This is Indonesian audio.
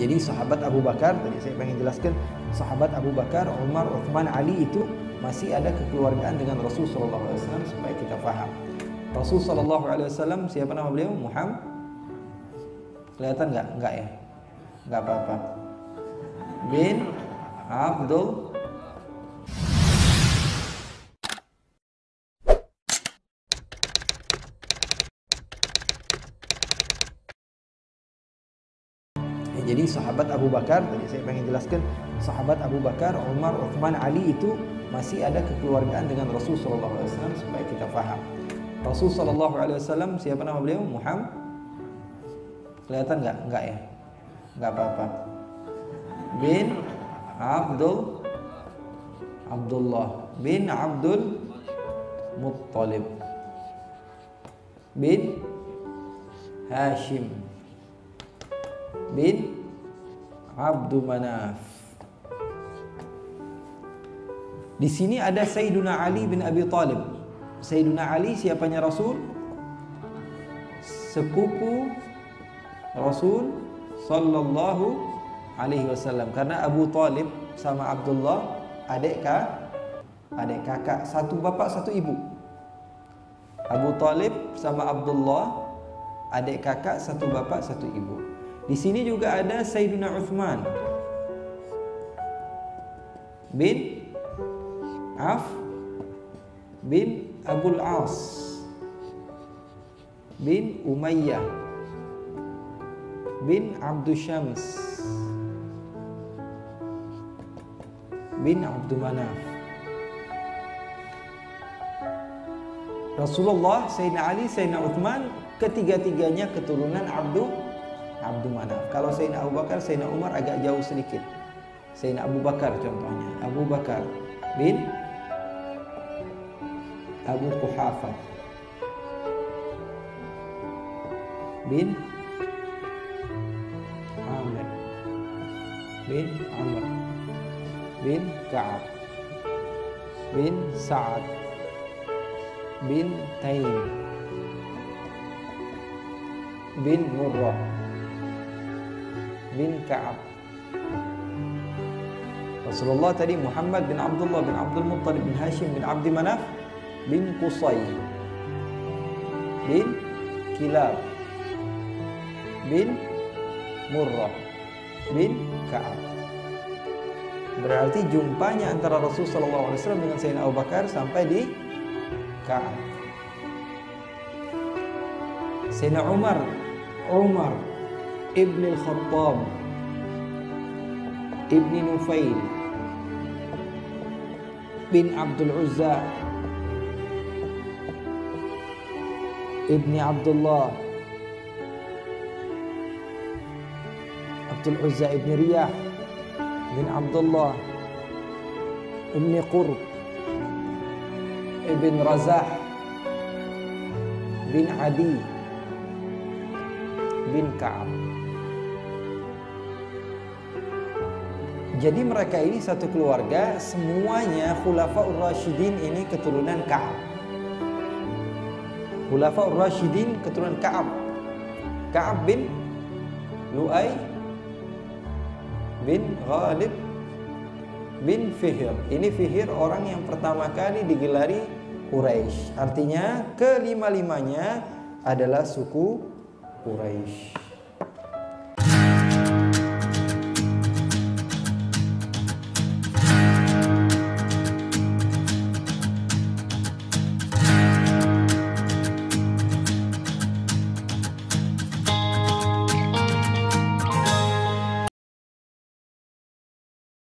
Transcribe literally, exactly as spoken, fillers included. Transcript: Jadi sahabat Abu Bakar, tadi saya pengen jelaskan, sahabat Abu Bakar, Umar, Utsman, Ali itu masih ada kekeluargaan dengan Rasul sallallahu alaihi wasallam, supaya kita faham. Rasul sallallahu alaihi wasallam, siapa nama beliau? Muhammad. Kelihatan enggak? Enggak ya? Enggak apa-apa. Bin Abdul Jadi sahabat Abu Bakar, tadi saya pengen jelaskan, sahabat Abu Bakar, Umar, Utsman, Ali itu masih ada kekeluargaan dengan Rasul sallallahu alaihi wasallam, supaya kita faham. Rasul sallallahu alaihi wasallam, siapa nama beliau? Muhammad. Kelihatan enggak? Enggak ya? Enggak apa-apa. Bin Abdul Abdullah bin Abdul Muttalib bin Hashim bin Abdul Manaf. Di sini ada Sayyidina Ali bin Abi Thalib. Sayyidina Ali siapanya Rasul? Sepupu Rasul sallallahu alaihi wasallam. Karena Abu Thalib sama Abdullah adik kak, adik kakak, satu bapak satu ibu. Abu Thalib sama Abdullah adik kakak, satu bapak satu ibu. Di sini juga ada Sayyidina Utsman bin Af bin Abul As bin Umayyah bin Abdul Syams bin Abdul Manaf. Rasulullah, Sayyidina Ali, Sayyidina Utsman, ketiga-tiganya keturunan Abdul Abdul Manaf. Kalau Sayyidina Abu Bakar, Sayyidina Umar agak jauh sedikit. Sayyidina Abu Bakar contohnya, Abu Bakar bin Abu Quhafah bin Amr bin Amr bin Ka'b bin Saad bin Taim bin Murrah bin Ka'ab. Rasulullah tadi Muhammad bin Abdullah bin Abdul Muttalib bin Hashim bin Abdi Manaf bin Kusay bin Kilab bin Murrah bin Ka'ab. Berarti jumpanya antara Rasul sallallahu alaihi wasallam dengan Sayyidina Abu Bakar sampai di Ka'ab. Sayyidina Umar, Umar Ibn Al-Khattab Ibn Nufail bin Abdul Uzza Ibn Abdullah Abdul Uzza Ibn Riyah bin Abdullah Ibn Qurb Ibn Razah bin Adi bin Ka'ab. Jadi mereka ini satu keluarga, semuanya Khulafaur Rasyidin ini keturunan Ka'ab. Khulafaur Rasyidin keturunan Ka'ab. Ka'ab bin Lu'ay bin Ghalib bin Fihir. Ini Fihir orang yang pertama kali digelari Quraisy. Artinya kelima-limanya adalah suku Quraisy.